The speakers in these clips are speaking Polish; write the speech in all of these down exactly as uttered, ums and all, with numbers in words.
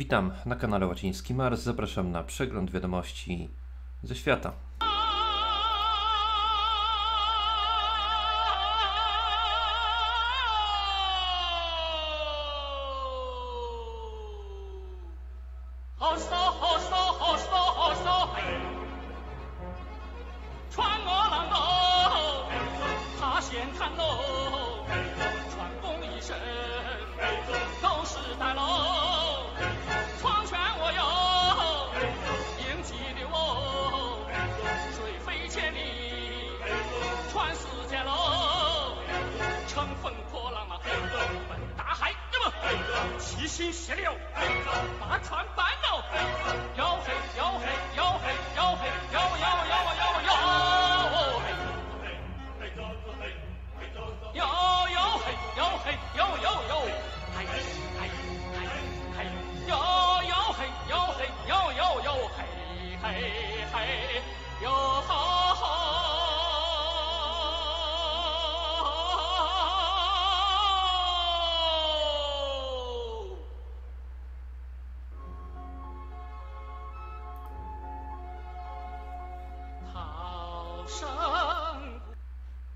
Witam na kanale Łaciński Mars. Zapraszam na przegląd wiadomości ze świata.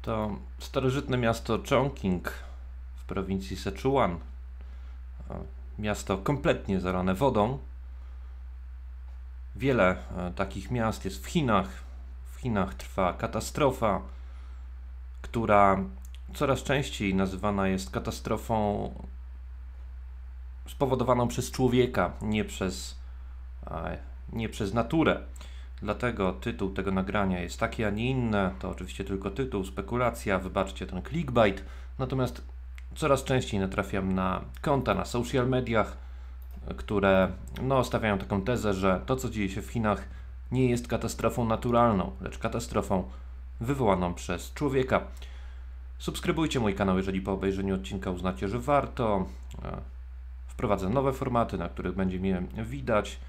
To starożytne miasto Chongqing w prowincji Sichuan. Miasto kompletnie zalane wodą. Wiele takich miast jest w Chinach. W Chinach trwa katastrofa, która coraz częściej nazywana jest katastrofą spowodowaną przez człowieka, nie przez, nie przez naturę. Dlatego tytuł tego nagrania jest taki, a nie inny. To oczywiście tylko tytuł, spekulacja, wybaczcie ten clickbait. Natomiast coraz częściej natrafiam na konta na social mediach, które no, stawiają taką tezę, że to, co dzieje się w Chinach, nie jest katastrofą naturalną, lecz katastrofą wywołaną przez człowieka. Subskrybujcie mój kanał, jeżeli po obejrzeniu odcinka uznacie, że warto. Wprowadzę nowe formaty, na których będzie mnie widać.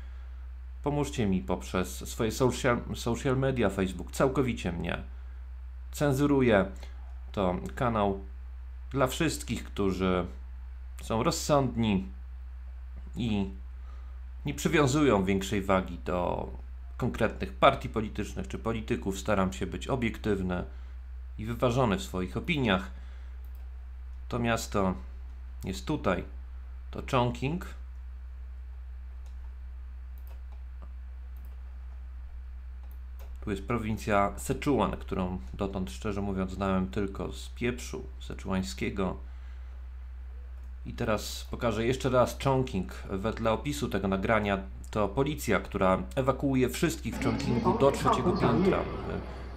Pomóżcie mi poprzez swoje social, social media. Facebook całkowicie mnie cenzuruje. To kanał dla wszystkich, którzy są rozsądni i nie przywiązują większej wagi do konkretnych partii politycznych czy polityków. Staram się być obiektywny i wyważony w swoich opiniach. To miasto jest tutaj, to Chongqing. Tu jest prowincja Sichuan, którą dotąd, szczerze mówiąc, znałem tylko z pieprzu seczuańskiego. I teraz pokażę jeszcze raz Chongqing. Wedle opisu tego nagrania to policja, która ewakuuje wszystkich w Chongqingu do trzeciego piętra.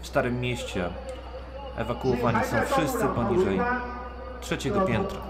W Starym Mieście ewakuowani są wszyscy poniżej trzeciego piętra.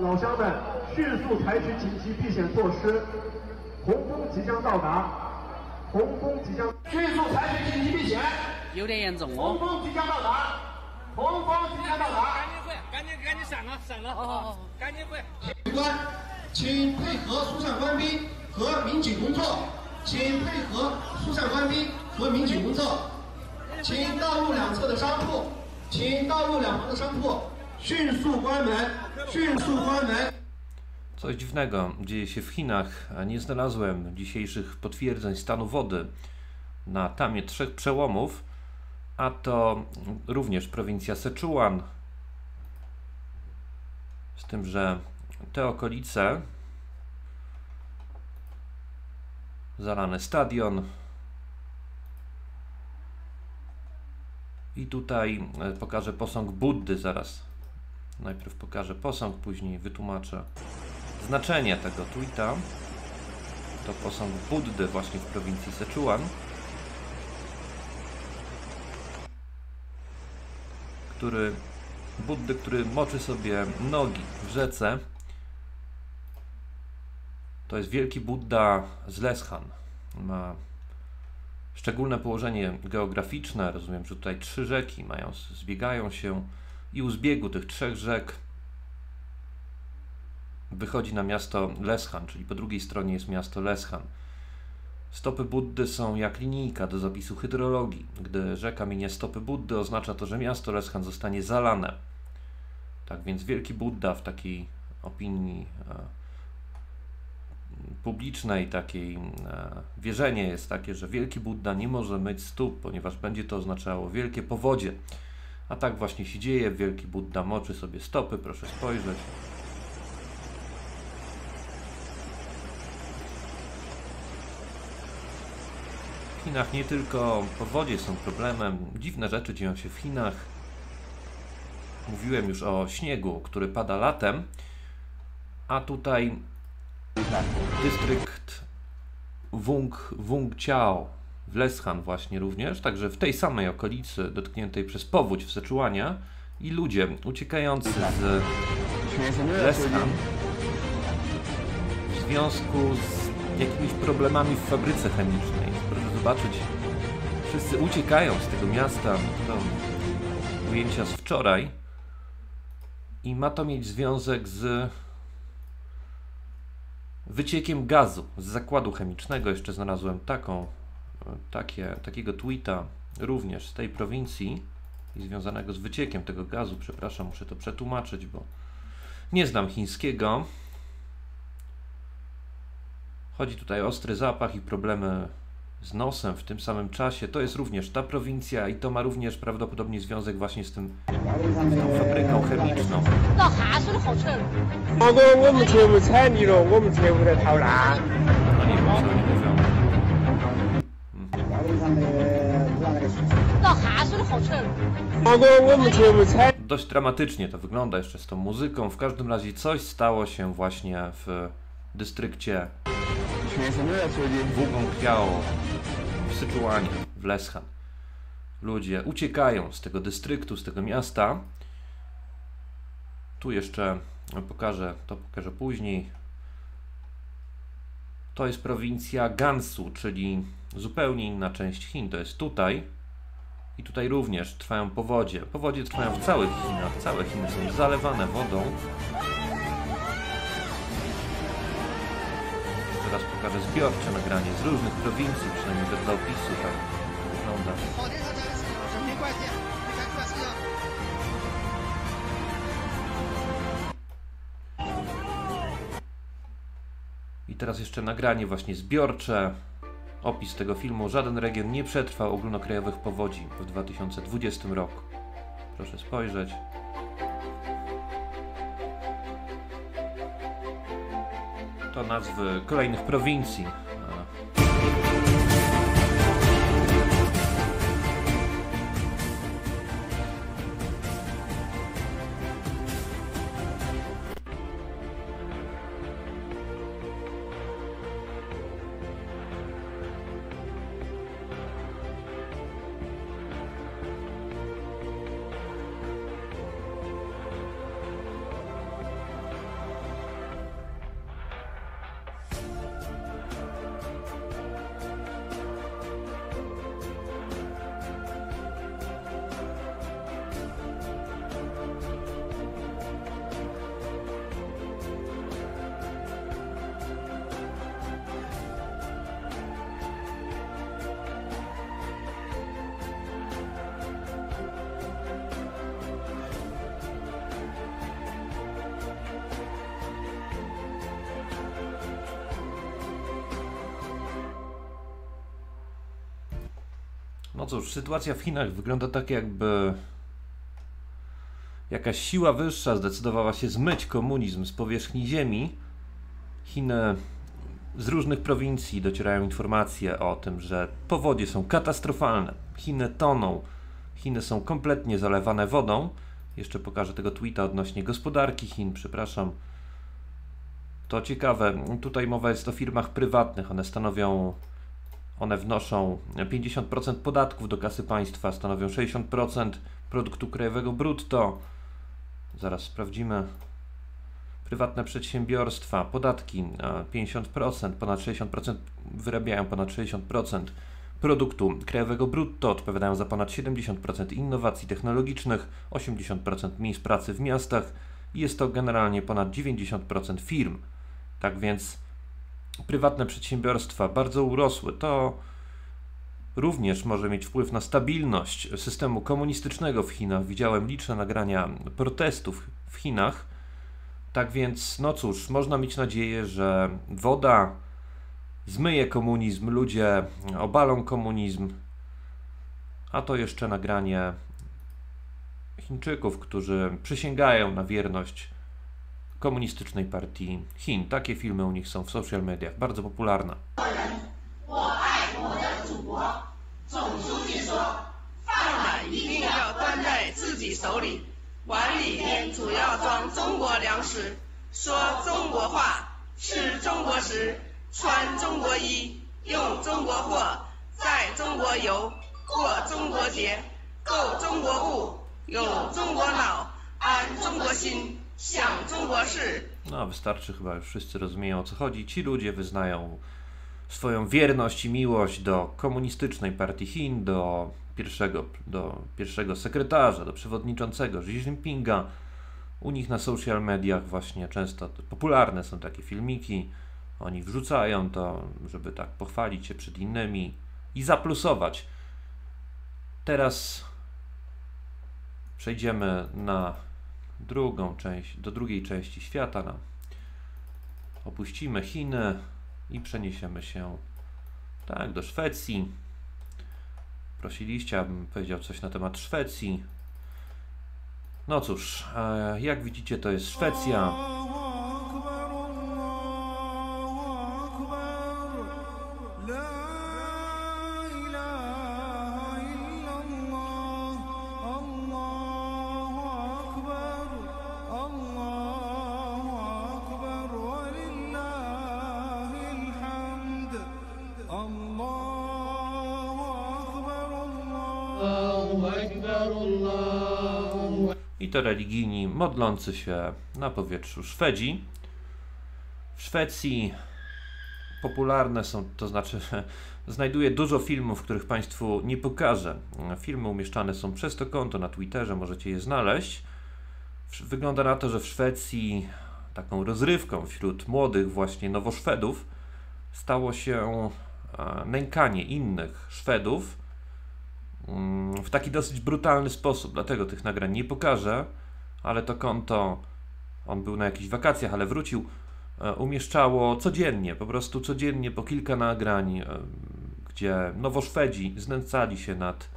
Coś dziwnego dzieje się w Chinach. Nie znalazłem dzisiejszych potwierdzeń stanu wody na tamie trzech przełomów, a to również prowincja Sichuan. Z tym, że te okolice, zalany stadion, i tutaj pokażę posąg Buddy zaraz. Najpierw pokażę posąg, później wytłumaczę znaczenie tego tweeta. To posąg Buddy właśnie w prowincji Sichuan, który Buddy, który moczy sobie nogi w rzece. To jest Wielki Budda z Leshan. Ma szczególne położenie geograficzne. Rozumiem, że tutaj trzy rzeki mają, zbiegają się i u zbiegu tych trzech rzek wychodzi na miasto Leshan, czyli po drugiej stronie jest miasto Leshan. Stopy Buddy są jak linijka do zapisu hydrologii. Gdy rzeka minie stopy Buddy, oznacza to, że miasto Leshan zostanie zalane. Tak więc Wielki Budda w takiej opinii publicznej takiej wierzenie jest takie, że Wielki Budda nie może myć stóp, ponieważ będzie to oznaczało wielkie powodzie. A tak właśnie się dzieje. Wielki Budda moczy sobie stopy, proszę spojrzeć. W Chinach nie tylko powodzie są problemem. Dziwne rzeczy dzieją się w Chinach. Mówiłem już o śniegu, który pada latem, a tutaj dystrykt Wung, Wung Chiao w Leshan właśnie również, także w tej samej okolicy dotkniętej przez powódź w Sichuanie i ludzie uciekający z Leshan w związku z jakimiś problemami w fabryce chemicznej. Proszę zobaczyć, wszyscy uciekają z tego miasta, to ujęcia z wczoraj i ma to mieć związek z wyciekiem gazu z zakładu chemicznego. Jeszcze znalazłem taką, takie, takiego tweeta również z tej prowincji i związanego z wyciekiem tego gazu. Przepraszam, muszę to przetłumaczyć, bo nie znam chińskiego. Chodzi tutaj o ostry zapach i problemy z nosem w tym samym czasie. To jest również ta prowincja i to ma również prawdopodobnie związek właśnie z tym z tą fabryką chemiczną. No nie wiem, co oni mówią. Mhm. Dość dramatycznie to wygląda jeszcze z tą muzyką. W każdym razie coś stało się właśnie w dystrykcie Wugong Piao w Sichuanie, w Leshan. Ludzie uciekają z tego dystryktu, z tego miasta. Tu jeszcze pokażę, to pokażę później. To jest prowincja Gansu, czyli zupełnie inna część Chin. To jest tutaj. I tutaj również trwają powodzie. Powodzie trwają w całych Chinach. Całe Chiny są zalewane wodą. Teraz pokażę zbiorcze nagranie z różnych prowincji, przynajmniej do opisu tak wygląda. I teraz jeszcze nagranie właśnie zbiorcze, opis tego filmu. Żaden region nie przetrwał ogólnokrajowych powodzi w dwa tysiące dwudziestym roku. Proszę spojrzeć. To nazwy kolejnych prowincji. No cóż, sytuacja w Chinach wygląda tak, jakby jakaś siła wyższa zdecydowała się zmyć komunizm z powierzchni ziemi. Chiny z różnych prowincji docierają informacje o tym, że powodzie są katastrofalne. Chiny toną, Chiny są kompletnie zalewane wodą. Jeszcze pokażę tego tweeta odnośnie gospodarki Chin, przepraszam. To ciekawe, tutaj mowa jest o firmach prywatnych, one stanowią... One wnoszą pięćdziesiąt procent podatków do kasy państwa, stanowią sześćdziesiąt procent produktu krajowego brutto. Zaraz sprawdzimy. Prywatne przedsiębiorstwa, podatki pięćdziesiąt procent, ponad sześćdziesiąt procent wyrabiają ponad sześćdziesiąt procent produktu krajowego brutto, odpowiadają za ponad siedemdziesiąt procent innowacji technologicznych, osiemdziesiąt procent miejsc pracy w miastach i jest to generalnie ponad dziewięćdziesiąt procent firm. Tak więc prywatne przedsiębiorstwa bardzo urosły. To również może mieć wpływ na stabilność systemu komunistycznego w Chinach. Widziałem liczne nagrania protestów w Chinach Tak więc, no cóż, można mieć nadzieję, że woda zmyje komunizm, ludzie obalą komunizm, a to jeszcze nagranie Chińczyków, którzy przysięgają na wierność Komunistycznej Partii Chin. Takie filmy u nich są w social mediach, bardzo popularne. No, wystarczy chyba, już wszyscy rozumieją, o co chodzi. Ci ludzie wyznają swoją wierność i miłość do Komunistycznej Partii Chin, do pierwszego, do pierwszego sekretarza, do przewodniczącego Xi Jinpinga. U nich na social mediach właśnie często popularne są takie filmiki. Oni wrzucają to, żeby tak pochwalić się przed innymi i zaplusować. Teraz przejdziemy na drugą część, do drugiej części świata. No. Opuścimy Chiny i przeniesiemy się tak do Szwecji. Prosiliście, abym powiedział coś na temat Szwecji. No cóż, jak widzicie, to jest Szwecja. I to religijni, modlący się na powietrzu Szwedzi. W Szwecji popularne są, to znaczy znajduję dużo filmów, których Państwu nie pokażę. Filmy umieszczane są przez to konto na Twitterze, możecie je znaleźć. Wygląda na to, że w Szwecji taką rozrywką wśród młodych właśnie nowoszwedów stało się nękanie innych Szwedów w taki dosyć brutalny sposób, dlatego tych nagrań nie pokażę, ale to konto, on był na jakichś wakacjach, ale wrócił, umieszczało codziennie, po prostu codziennie po kilka nagrań, gdzie nowoszwedzi znęcali się nad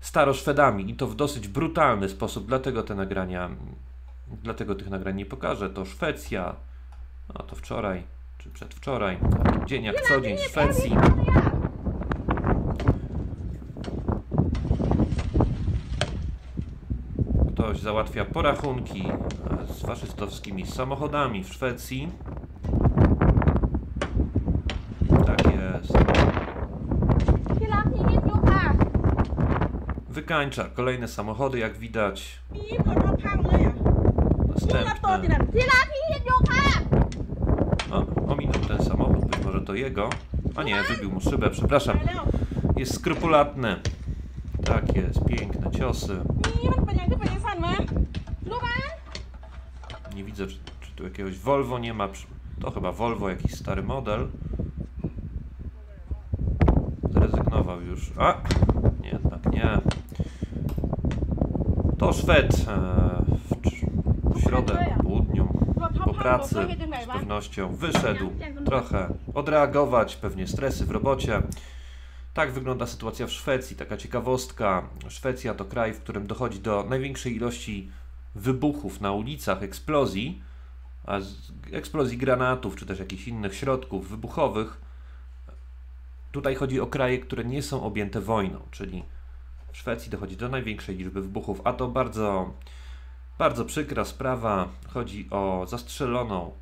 staroszwedami i to w dosyć brutalny sposób, dlatego te nagrania, dlatego tych nagrań nie pokażę. To Szwecja, no to wczoraj, czy przedwczoraj, dzień jak co dzień w Szwecji. Ktoś załatwia porachunki z faszystowskimi samochodami w Szwecji. Tak jest. Wykańcza kolejne samochody, jak widać. Następne. O, ominął ten samochód, być może to jego. A nie, wybił mu szybę, przepraszam. Jest skrupulatny. Tak jest, piękne ciosy. Nie widzę, czy, czy tu jakiegoś Volvo nie ma. To chyba Volvo, jakiś stary model. Zrezygnował już. A! Nie, jednak nie. To Szwed w, w środę, po południu, po pracy z pewnością wyszedł trochę odreagować, pewnie stresy w robocie. Tak wygląda sytuacja w Szwecji. Taka ciekawostka. Szwecja to kraj, w którym dochodzi do największej ilości wybuchów na ulicach, eksplozji, a eksplozji granatów czy też jakichś innych środków wybuchowych. Tutaj chodzi o kraje, które nie są objęte wojną, czyli w Szwecji dochodzi do największej liczby wybuchów, a to bardzo, bardzo przykra sprawa. Chodzi o zastrzeloną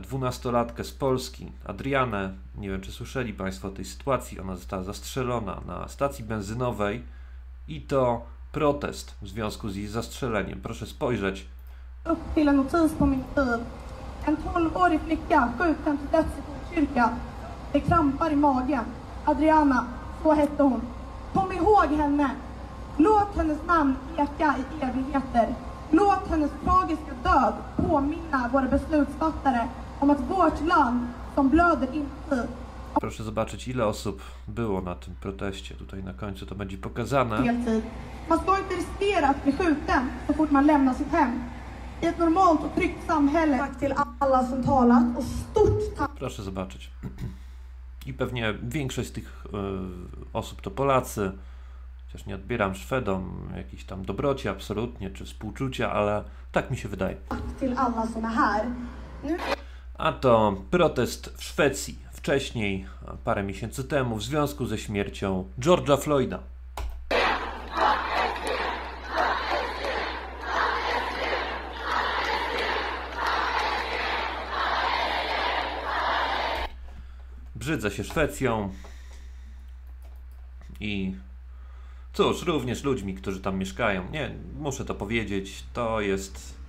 dwunastolatkę z Polski, Adrianę. Nie wiem, czy słyszeli Państwo o tej sytuacji. Ona została zastrzelona na stacji benzynowej i to protest w związku z jej zastrzeleniem. Proszę spojrzeć. Låt hennes tragiska död påminna våra beslutsfattare om att vårt land som blöder inte. Proszę zobaczyć, ile osób było na tym proteście. Tutaj na końcu to będzie pokazane. Man ska inte riskera att bli skjuten så fort man lämnar sitt hem. ett normalt och tryggt samhälle. Tack till alla som talat och stort tack. Proszę zobaczyć. I pewnie większość z tych y, osób to Polacy. Chociaż nie odbieram Szwedom jakiejś tam dobroci absolutnie, czy współczucia, ale tak mi się wydaje. A to protest w Szwecji wcześniej, parę miesięcy temu, w związku ze śmiercią George'a Floyda. Brzydzę się Szwecją i cóż, również ludźmi, którzy tam mieszkają. Nie, muszę to powiedzieć, to jest...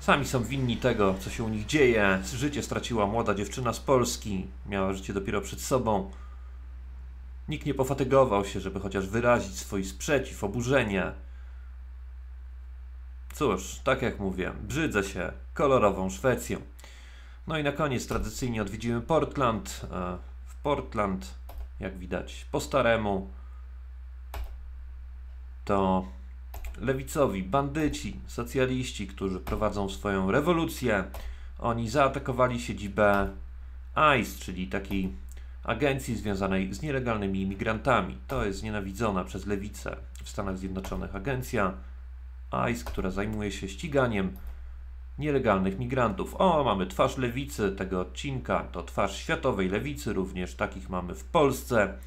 Sami są winni tego, co się u nich dzieje. Życie straciła młoda dziewczyna z Polski. Miała życie dopiero przed sobą. Nikt nie pofatygował się, żeby chociaż wyrazić swój sprzeciw, oburzenie. Cóż, tak jak mówię, brzydzę się kolorową Szwecją. No i na koniec tradycyjnie odwiedzimy Portland. W Portland, jak widać, po staremu to lewicowi, bandyci, socjaliści, którzy prowadzą swoją rewolucję, oni zaatakowali siedzibę ajs, czyli takiej agencji związanej z nielegalnymi imigrantami. To jest znienawidzona przez lewicę w Stanach Zjednoczonych agencja ajs, która zajmuje się ściganiem nielegalnych migrantów. O, mamy twarz lewicy tego odcinka, to twarz światowej lewicy, również takich mamy w Polsce.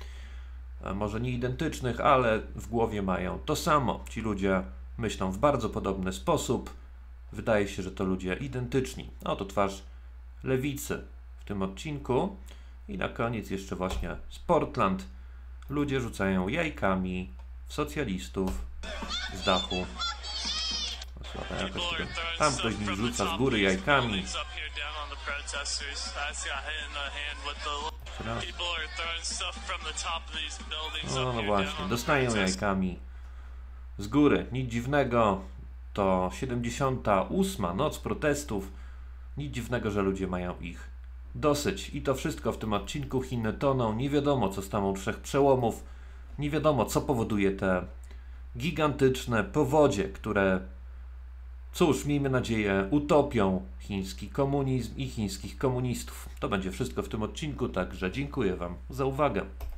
Może nie identycznych, ale w głowie mają to samo. Ci ludzie myślą w bardzo podobny sposób. Wydaje się, że to ludzie identyczni. Oto twarz lewicy w tym odcinku. I na koniec jeszcze właśnie z Portland. Ludzie rzucają jajkami w socjalistów z dachu. Tam ktoś mi rzuca z góry jajkami. No, no właśnie, dostają jajkami z góry. Nic dziwnego, to siedemdziesiąta ósma noc protestów. Nic dziwnego, że ludzie mają ich dosyć. I to wszystko w tym odcinku. Chiny toną. Nie wiadomo, co staną trzech przełomów. Nie wiadomo, co powoduje te gigantyczne powodzie, które... Cóż, miejmy nadzieję, utopią chiński komunizm i chińskich komunistów. To będzie wszystko w tym odcinku, także dziękuję Wam za uwagę.